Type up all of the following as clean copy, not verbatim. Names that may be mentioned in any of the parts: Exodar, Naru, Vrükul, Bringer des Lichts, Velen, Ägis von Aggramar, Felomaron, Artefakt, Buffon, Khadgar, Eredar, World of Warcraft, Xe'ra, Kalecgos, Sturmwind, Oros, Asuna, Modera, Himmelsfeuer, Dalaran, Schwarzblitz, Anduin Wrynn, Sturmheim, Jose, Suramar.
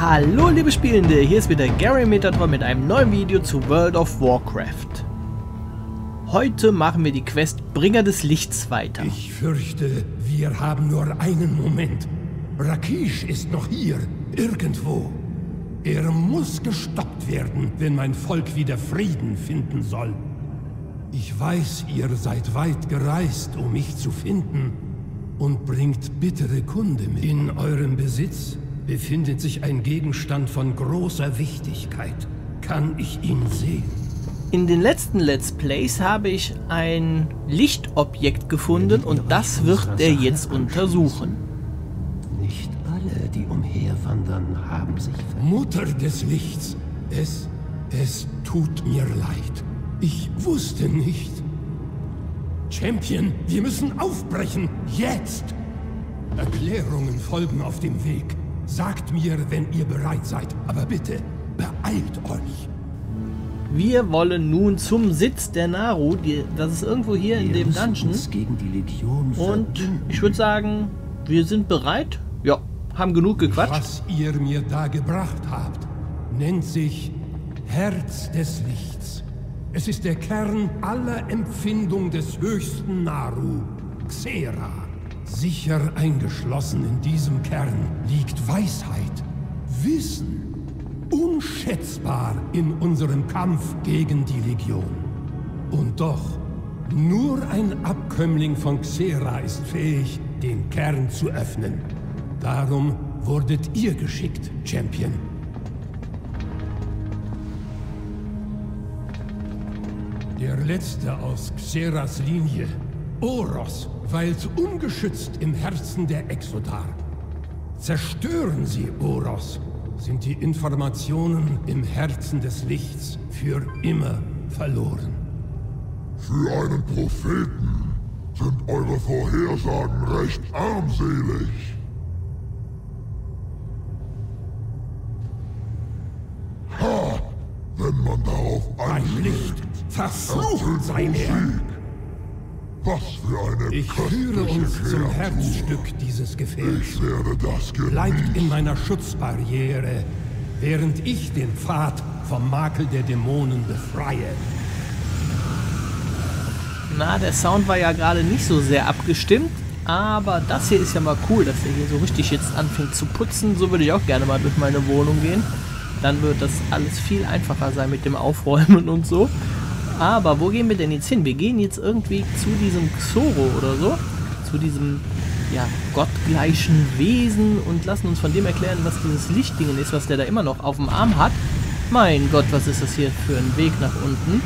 Hallo liebe Spielende, hier ist wieder Gary Metatron mit einem neuen Video zu World of Warcraft. Heute machen wir die Quest Bringer des Lichts weiter. Ich fürchte, wir haben nur einen Moment. Rakeesh ist noch hier, irgendwo. Er muss gestoppt werden, wenn mein Volk wieder Frieden finden soll. Ich weiß, ihr seid weit gereist, um mich zu finden, und bringt bittere Kunde mit. In eurem Besitz befindet sich ein Gegenstand von großer Wichtigkeit. Kann ich ihn sehen? In den letzten Let's Plays habe ich ein Lichtobjekt gefunden und das wird er jetzt untersuchen. Nicht alle, die umherwandern, haben sich verändert. Mutter des Lichts, es tut mir leid. Ich wusste nicht. Champion, wir müssen aufbrechen, jetzt! Erklärungen folgen auf dem Weg. Sagt mir, wenn ihr bereit seid, aber bitte, beeilt euch. Wir wollen nun zum Sitz der Naru, das ist irgendwo hier in dem Dungeon. Gegen die Legion und ich würde sagen, wir sind bereit. Ja, haben genug gequatscht. Was ihr mir da gebracht habt, nennt sich Herz des Lichts. Es ist der Kern aller Empfindung des höchsten Naru, Xe'ra. Sicher eingeschlossen in diesem Kern liegt Weisheit, Wissen, unschätzbar in unserem Kampf gegen die Legion. Und doch, nur ein Abkömmling von Xe'ra ist fähig, den Kern zu öffnen. Darum wurdet ihr geschickt, Champion. Der letzte aus Xe'ras Linie, Oros, weilt ungeschützt im Herzen der Exodar. Zerstören Sie Oros, sind die Informationen im Herzen des Lichts für immer verloren. Für einen Propheten sind eure Vorhersagen recht armselig. Ha! Wenn man darauf einsteigt, ein Licht verflucht sein Herr! Was für eine ich führe uns Kreatur. Zum Herzstück dieses Gefährts. Ich werde das genießen. Bleibt in meiner Schutzbarriere, während ich den Pfad vom Makel der Dämonen befreie. Na, der Sound war ja gerade nicht so sehr abgestimmt, aber das hier ist ja mal cool, dass er hier so richtig jetzt anfängt zu putzen. So würde ich auch gerne mal durch meine Wohnung gehen. Dann wird das alles viel einfacher sein mit dem Aufräumen und so. Aber wo gehen wir denn jetzt hin? Wir gehen jetzt irgendwie zu diesem Xoro oder so. Zu diesem, ja, gottgleichen Wesen und lassen uns von dem erklären, was dieses Lichtdingen ist, was der da immer noch auf dem Arm hat. Mein Gott, was ist das hier für ein Weg nach unten?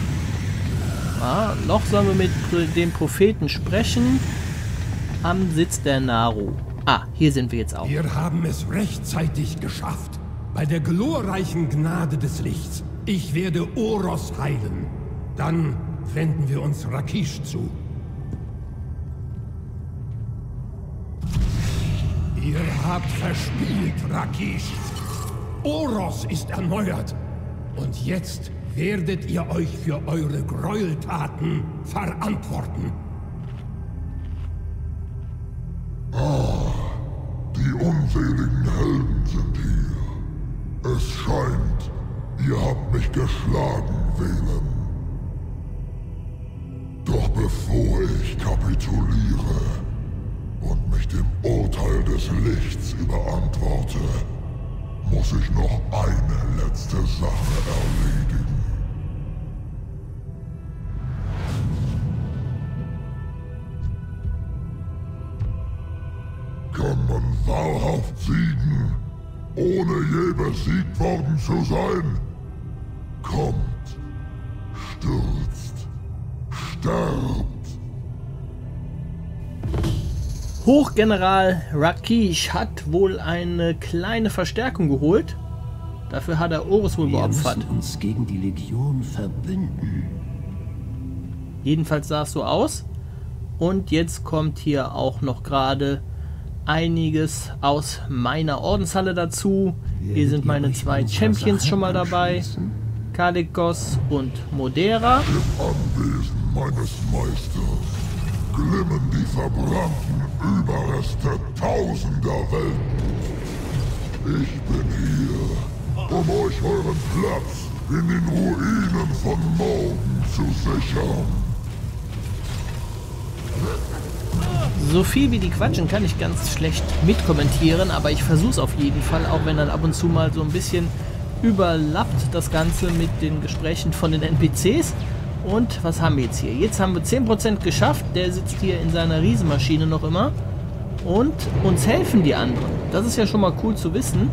Ja, noch sollen wir mit dem Propheten sprechen. Am Sitz der Naru. Ah, hier sind wir jetzt auch. Wir haben es rechtzeitig geschafft. Bei der glorreichen Gnade des Lichts. Ich werde Oros heilen. Dann wenden wir uns Rakeesh zu. Ihr habt verspielt, Rakeesh. Oros ist erneuert. Und jetzt werdet ihr euch für eure Gräueltaten verantworten. Ah, die unseligen Helden sind hier. Es scheint, ihr habt mich geschlagen, Velen. Doch bevor ich kapituliere und mich dem Urteil des Lichts überantworte, muss ich noch eine letzte Sache erledigen. Kann man wahrhaft siegen, ohne je besiegt worden zu sein? Kommt, stürzt. Hochgeneral Rakeesh hat wohl eine kleine Verstärkung geholt. Dafür hat er Oros wohl geopfert. Wir müssen uns gegen die Legion verbünden. Jedenfalls sah es so aus. Und jetzt kommt hier auch noch gerade einiges aus meiner Ordenshalle dazu. Hier sind meine zwei Champions schon mal dabei. Kalecgos und Modera. Meines Meisters glimmen die verbrannten Überreste tausender Welten. Ich bin hier, um euch euren Platz in den Ruinen von morgen zu sichern. So viel wie die quatschen, kann ich ganz schlecht mitkommentieren, aber ich versuch's auf jeden Fall, auch wenn dann ab und zu mal so ein bisschen überlappt das Ganze mit den Gesprächen von den NPCs. Und was haben wir jetzt hier? Jetzt haben wir 10% geschafft, der sitzt hier in seiner Riesenmaschine noch immer. Und uns helfen die anderen. Das ist ja schon mal cool zu wissen.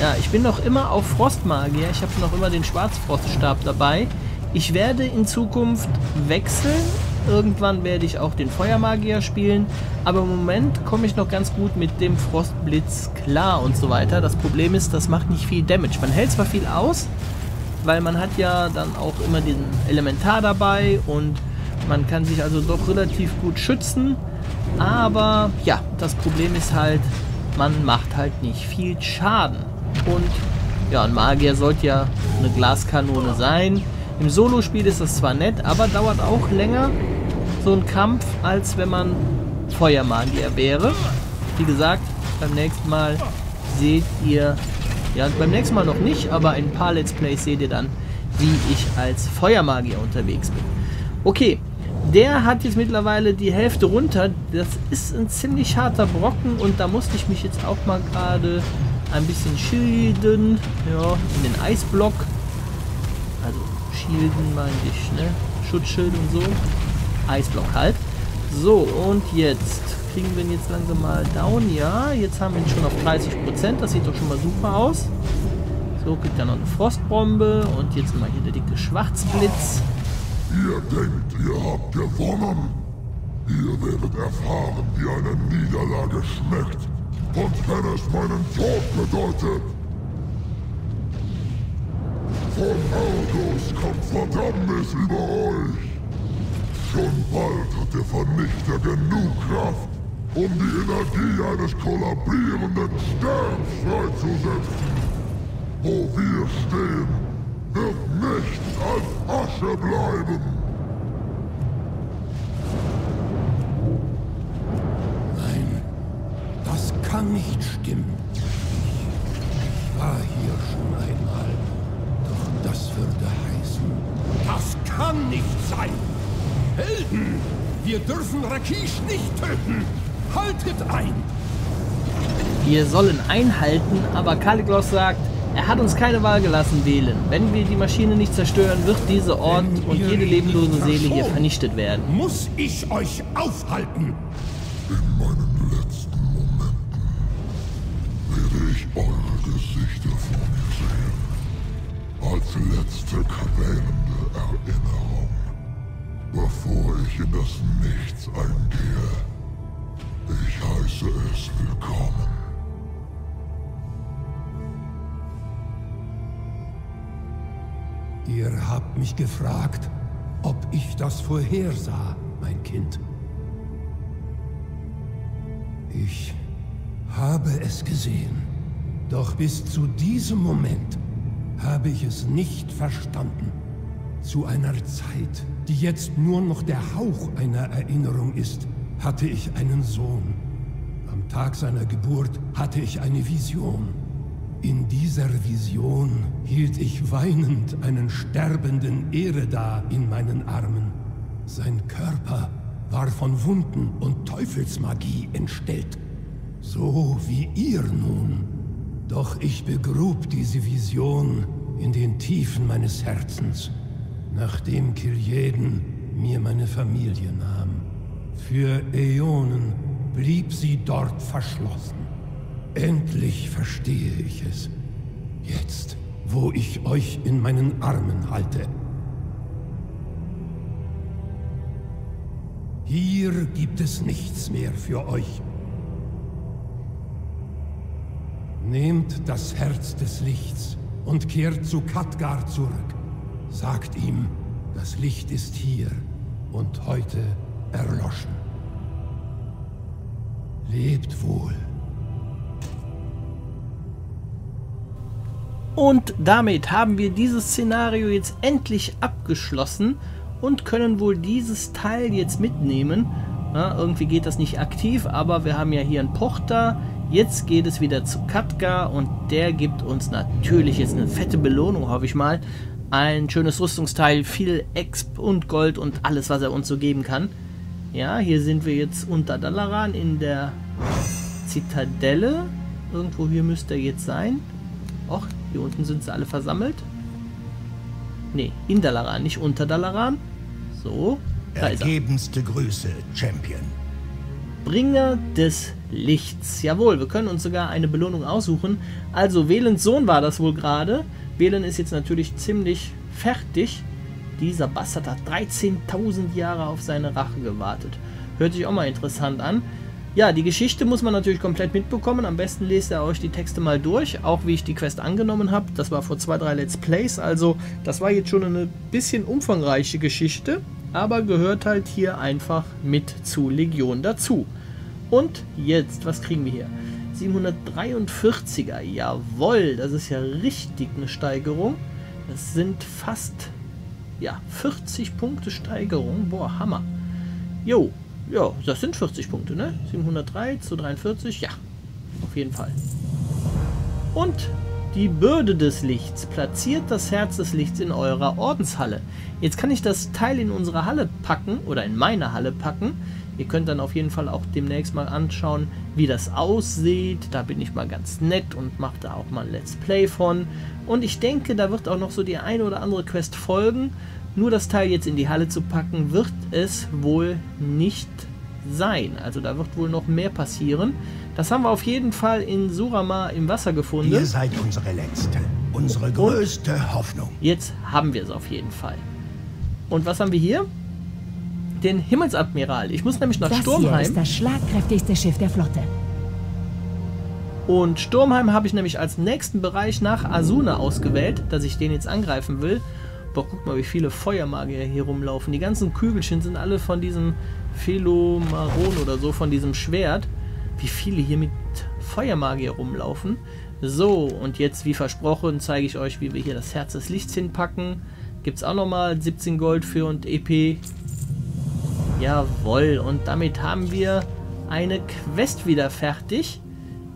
Ja, ich bin noch immer auf Frostmagier. Ich habe noch immer den Schwarzfroststab dabei. Ich werde in Zukunft wechseln. Irgendwann werde ich auch den Feuermagier spielen. Aber im Moment komme ich noch ganz gut mit dem Frostblitz klar und so weiter. Das Problem ist, das macht nicht viel Damage. Man hält zwar viel aus, weil man hat ja dann auch immer den Elementar dabei und man kann sich also doch relativ gut schützen. Aber ja, das Problem ist halt, man macht halt nicht viel Schaden. Und ja, ein Magier sollte ja eine Glaskanone sein. Im Solo-Spiel ist das zwar nett, aber dauert auch länger so ein Kampf, als wenn man Feuermagier wäre. Wie gesagt, beim nächsten Mal seht ihr, ja beim nächsten Mal noch nicht, aber in ein paar Let's Plays seht ihr dann, wie ich als Feuermagier unterwegs bin. Okay. Der hat jetzt mittlerweile die Hälfte runter. Das ist ein ziemlich harter Brocken und da musste ich mich jetzt auch mal gerade ein bisschen schilden. Ja, in den Eisblock. Also schilden meine ich, ne? Schutzschild und so. Eisblock halt. So, und jetzt kriegen wir ihn jetzt langsam mal down. Ja, jetzt haben wir ihn schon auf 30%. Das sieht doch schon mal super aus. So, kriegt er noch eine Frostbombe und jetzt mal hier der dicke Schwarzblitz. Ihr denkt, ihr habt gewonnen? Ihr werdet erfahren, wie eine Niederlage schmeckt. Und wenn es meinen Tod bedeutet. Von Argos kommt Verdammnis über euch. Schon bald hat der Vernichter genug Kraft, um die Energie eines kollabierenden Sterns freizusetzen. Wo wir stehen, wird nichts als Asche bleiben. Nein, das kann nicht stimmen. Ich war hier schon einmal, doch das würde heißen... Das kann nicht sein! Helden, wir dürfen Rakeesh nicht töten! Haltet ein! Wir sollen einhalten, aber Kalecgos sagt... Er hat uns keine Wahl gelassen, Velen. Wenn wir die Maschine nicht zerstören, wird dieser Ort und jede lebenlose Seele hier vernichtet werden. Muss ich euch aufhalten? In meinen letzten Momenten werde ich eure Gesichter vor mir sehen. Als letzte quälende Erinnerung, bevor ich in das Nichts eingehe. Ich heiße es willkommen. Ihr habt mich gefragt, ob ich das vorhersah, mein Kind. Ich habe es gesehen, doch bis zu diesem Moment habe ich es nicht verstanden. Zu einer Zeit, die jetzt nur noch der Hauch einer Erinnerung ist, hatte ich einen Sohn. Am Tag seiner Geburt hatte ich eine Vision. In dieser Vision hielt ich weinend einen sterbenden Eredar in meinen Armen. Sein Körper war von Wunden und Teufelsmagie entstellt. So wie ihr nun. Doch ich begrub diese Vision in den Tiefen meines Herzens, nachdem Kiljeden mir meine Familie nahm. Für Äonen blieb sie dort verschlossen. Endlich verstehe ich es. Jetzt, wo ich euch in meinen Armen halte. Hier gibt es nichts mehr für euch. Nehmt das Herz des Lichts und kehrt zu Khadgar zurück. Sagt ihm, das Licht ist hier und heute erloschen. Lebt wohl. Und damit haben wir dieses Szenario jetzt endlich abgeschlossen und können wohl dieses Teil jetzt mitnehmen. Ja, irgendwie geht das nicht aktiv, aber wir haben ja hier einen Porter. Jetzt geht es wieder zu Khadgar und der gibt uns natürlich jetzt eine fette Belohnung, hoffe ich mal. Ein schönes Rüstungsteil, viel Exp und Gold und alles, was er uns so geben kann. Ja, hier sind wir jetzt unter Dalaran in der Zitadelle. Irgendwo hier müsste er jetzt sein. Och, hier unten sind sie alle versammelt. Ne, in Dalaran, nicht unter Dalaran. So, da ist er. Ergebenste Grüße, Champion. Bringer des Lichts. Jawohl, wir können uns sogar eine Belohnung aussuchen. Also, Velens Sohn war das wohl gerade. Velen ist jetzt natürlich ziemlich fertig. Dieser Bastard hat 13.000 Jahre auf seine Rache gewartet. Hört sich auch mal interessant an. Ja, die Geschichte muss man natürlich komplett mitbekommen. Am besten lest ihr euch die Texte mal durch, auch wie ich die Quest angenommen habe. Das war vor 2, 3 Let's Plays, also das war jetzt schon eine bisschen umfangreiche Geschichte, aber gehört halt hier einfach mit zu Legion dazu. Und jetzt, was kriegen wir hier? 743er, jawohl, das ist ja richtig eine Steigerung. Das sind fast, ja, 40 Punkte Steigerung, boah, Hammer. Jo. Ja, das sind 40 Punkte, ne? 703 zu 43, ja, auf jeden Fall. Und die Bürde des Lichts. Platziert das Herz des Lichts in eurer Ordenshalle. Jetzt kann ich das Teil in unsere Halle packen, oder in meine Halle packen. Ihr könnt dann auf jeden Fall auch demnächst mal anschauen, wie das aussieht. Da bin ich mal ganz nett und mache da auch mal ein Let's Play von. Und ich denke, da wird auch noch so die eine oder andere Quest folgen. Nur das Teil jetzt in die Halle zu packen, wird es wohl nicht sein. Also da wird wohl noch mehr passieren. Das haben wir auf jeden Fall in Suramar im Wasser gefunden. Ihr seid unsere letzte, unsere größte Hoffnung. Jetzt haben wir es auf jeden Fall. Und was haben wir hier? Den Himmelsadmiral. Ich muss nämlich nach Sturmheim. Das hier ist das schlagkräftigste Schiff der Flotte. Und Sturmheim habe ich nämlich als nächsten Bereich nach Asuna ausgewählt, dass ich den jetzt angreifen will. Boah, guck mal, wie viele Feuermagier hier rumlaufen. Die ganzen Kügelchen sind alle von diesem Felomaron oder so, von diesem Schwert. Wie viele hier mit Feuermagier rumlaufen. So, und jetzt, wie versprochen, zeige ich euch, wie wir hier das Herz des Lichts hinpacken. Gibt es auch nochmal 17 Gold für und EP. Jawohl, und damit haben wir eine Quest wieder fertig.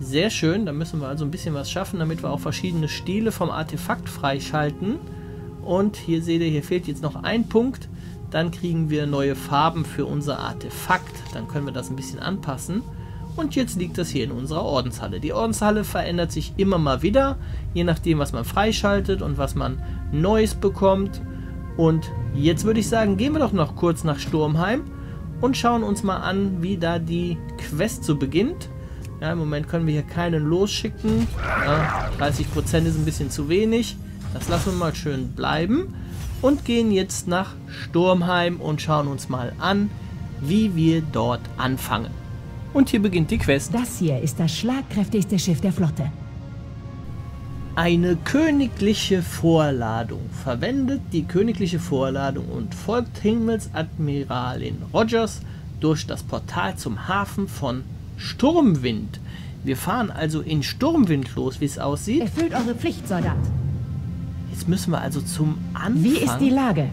Sehr schön, da müssen wir also ein bisschen was schaffen, damit wir auch verschiedene Stile vom Artefakt freischalten. Und hier seht ihr, hier fehlt jetzt noch ein Punkt. Dann kriegen wir neue Farben für unser Artefakt. Dann können wir das ein bisschen anpassen. Und jetzt liegt das hier in unserer Ordenshalle. Die Ordenshalle verändert sich immer mal wieder, je nachdem, was man freischaltet und was man Neues bekommt. Und jetzt würde ich sagen, gehen wir doch noch kurz nach Sturmheim und schauen uns mal an, wie da die Quest so beginnt. Ja, im Moment können wir hier keinen losschicken. Ja, 30% ist ein bisschen zu wenig. Das lassen wir mal schön bleiben und gehen jetzt nach Sturmheim und schauen uns mal an, wie wir dort anfangen. Und hier beginnt die Quest. Das hier ist das schlagkräftigste Schiff der Flotte. Eine königliche Vorladung. Verwendet die königliche Vorladung und folgt Himmelsadmirälin Rogers durch das Portal zum Hafen von Sturmwind. Wir fahren also in Sturmwind los, wie es aussieht. Erfüllt eure Pflicht, Soldat. Jetzt müssen wir also zum Anfang... Wie ist die Lage?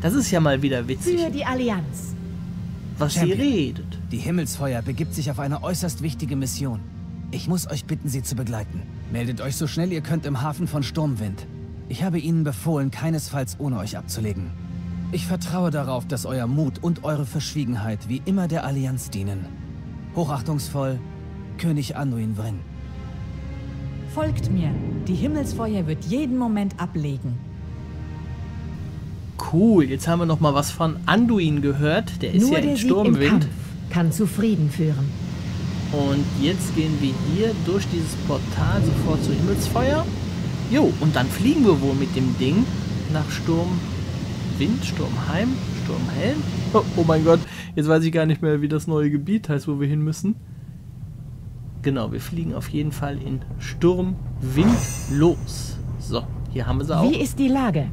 Das ist ja mal wieder witzig. Für die Allianz. Was Champion, sie redet. Die Himmelsfeuer begibt sich auf eine äußerst wichtige Mission. Ich muss euch bitten, sie zu begleiten. Meldet euch so schnell ihr könnt im Hafen von Sturmwind. Ich habe ihnen befohlen, keinesfalls ohne euch abzulegen. Ich vertraue darauf, dass euer Mut und eure Verschwiegenheit wie immer der Allianz dienen. Hochachtungsvoll, König Anduin Wrynn. Folgt mir. Die Himmelsfeuer wird jeden Moment ablegen. Cool, jetzt haben wir noch mal was von Anduin gehört. Der ist ja in Sturmwind. Kann zu Frieden führen. Und jetzt gehen wir hier durch dieses Portal sofort zur Himmelsfeuer. Jo, und dann fliegen wir wohl mit dem Ding nach Sturmwind, Sturmheim, Sturmhelm. Oh, oh mein Gott, jetzt weiß ich gar nicht mehr, wie das neue Gebiet heißt, wo wir hin müssen. Genau, wir fliegen auf jeden Fall in Sturmwind los. So, hier haben wir sie auch. Wie ist die Lage?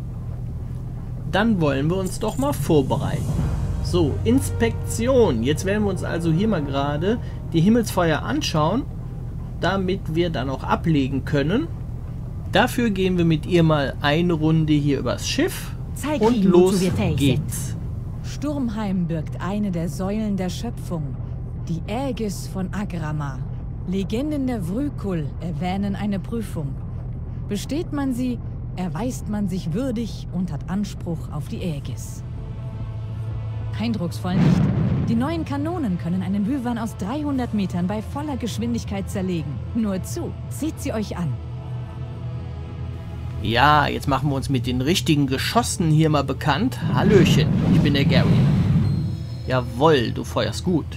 Dann wollen wir uns doch mal vorbereiten. So, Inspektion. Jetzt werden wir uns also hier mal gerade die Himmelsfeuer anschauen, damit wir dann auch ablegen können. Dafür gehen wir mit ihr mal eine Runde hier übers Schiff. Zeig und ihnen, los geht's. Sturmheim birgt eine der Säulen der Schöpfung, die Ägis von Aggramar. Legenden der Vrükul erwähnen eine Prüfung. Besteht man sie, erweist man sich würdig und hat Anspruch auf die Ägis. Eindrucksvoll nicht? Die neuen Kanonen können einen Wyvern aus 300 Metern bei voller Geschwindigkeit zerlegen. Nur zu, seht sie euch an. Ja, jetzt machen wir uns mit den richtigen Geschossen hier mal bekannt. Hallöchen, ich bin der Gary. Jawohl, du feuerst gut.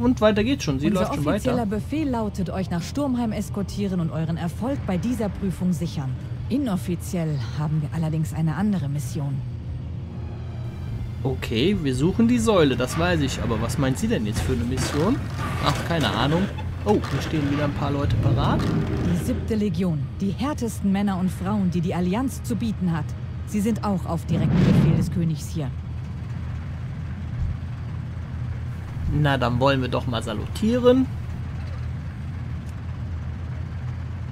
Und weiter geht's schon, sie läuft schon weiter. Unser offizieller Befehl lautet, euch nach Sturmheim eskortieren und euren Erfolg bei dieser Prüfung sichern. Inoffiziell haben wir allerdings eine andere Mission. Okay, wir suchen die Säule, das weiß ich. Aber was meint sie denn jetzt für eine Mission? Ach, keine Ahnung. Oh, hier stehen wieder ein paar Leute parat. Die 7. Legion, die härtesten Männer und Frauen, die die Allianz zu bieten hat. Sie sind auch auf direkten Befehl des Königs hier. Na, dann wollen wir doch mal salutieren.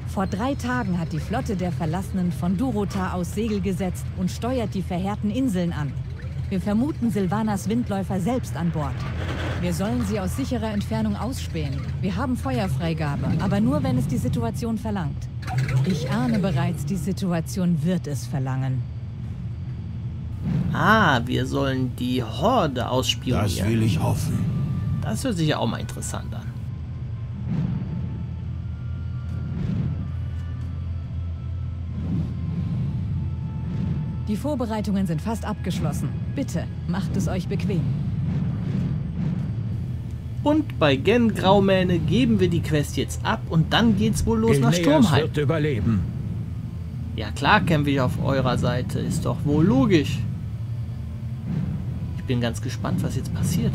Vor 3 Tagen hat die Flotte der Verlassenen von Durota aus Segel gesetzt und steuert die verheerten Inseln an. Wir vermuten Silvanas Windläufer selbst an Bord. Wir sollen sie aus sicherer Entfernung ausspähen. Wir haben Feuerfreigabe, aber nur, wenn es die Situation verlangt. Ich ahne bereits, die Situation wird es verlangen. Ah, wir sollen die Horde ausspionieren. Das will ich hoffen. Das hört sich ja auch mal interessant an. Die Vorbereitungen sind fast abgeschlossen. Bitte, macht es euch bequem. Und bei Gen Graumähne geben wir die Quest jetzt ab und dann geht's wohl los nach Sturmheim. Wird überleben. Ja klar, kämpfe ich auf eurer Seite. Ist doch wohl logisch. Ich bin ganz gespannt, was jetzt passiert.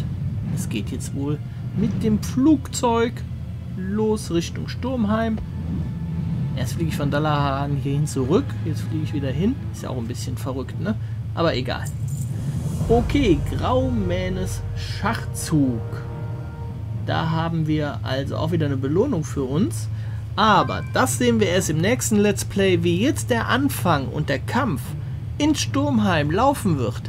Es geht jetzt wohl mit dem Flugzeug los Richtung Sturmheim. Erst fliege ich von Dalaran hierhin zurück. Jetzt fliege ich wieder hin. Ist ja auch ein bisschen verrückt, ne? Aber egal. Okay, Graumähnes Schachzug. Da haben wir also auch wieder eine Belohnung für uns. Aber das sehen wir erst im nächsten Let's Play, wie jetzt der Anfang und der Kampf in Sturmheim laufen wird.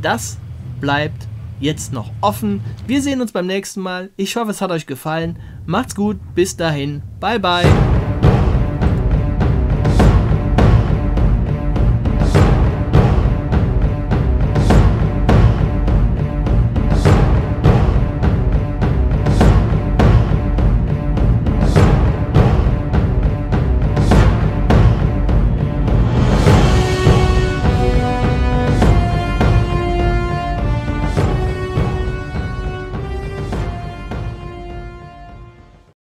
Das bleibt jetzt noch offen. Wir sehen uns beim nächsten Mal. Ich hoffe, es hat euch gefallen. Macht's gut. Bis dahin. Bye, bye.